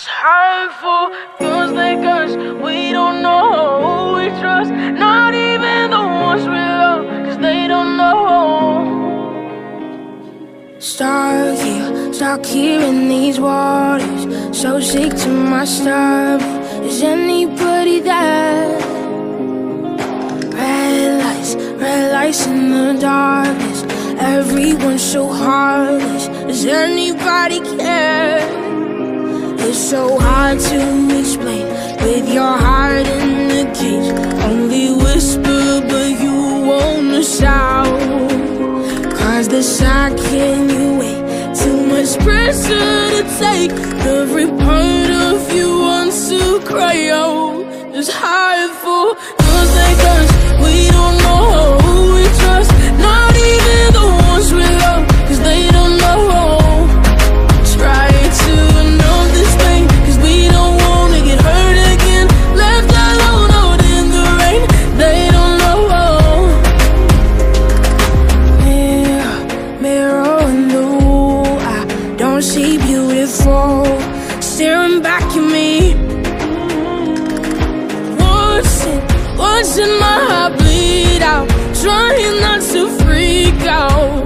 It's hurtful, feels like us. We don't know who we trust. Not even the ones we love, cause they don't know. Stuck here in these waters, so sick to my stomach. Is anybody there? Red lights in the darkness. Everyone's so heartless. Does anybody care? It's so hard to explain with your heart in the cage. Only whisper, but you wanna shout. Cause the shock can you wait? Too much pressure to take. Every part of you wants to cry out. It's hard for those like us. We don't know who we trust. Not even the ones we love, cause they don't know. Try to watching my heart bleed out, trying not to freak out.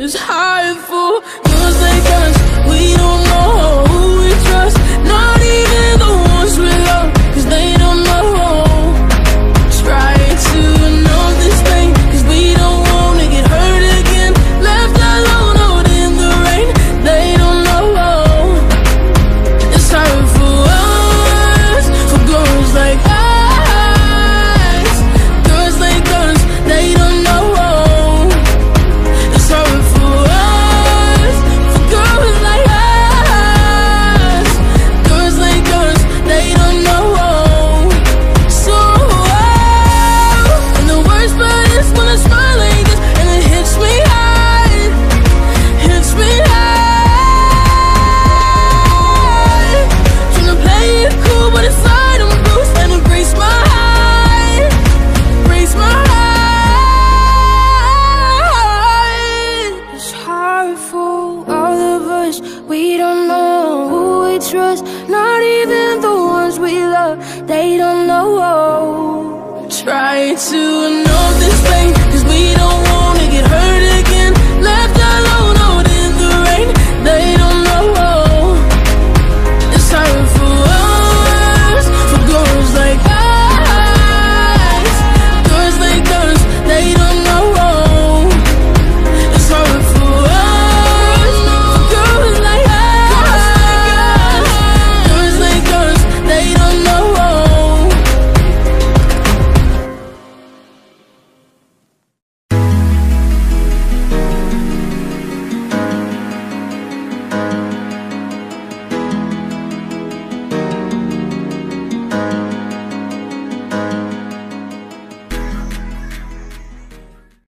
It's hard for those like us. We don't know who we trust. Not even the ones we love, cause they don't know. Try to know this thing, cause we don't wanna get hurt again. Left alone out in the rain, they don't know. It's hard for us, for girls like us. Try to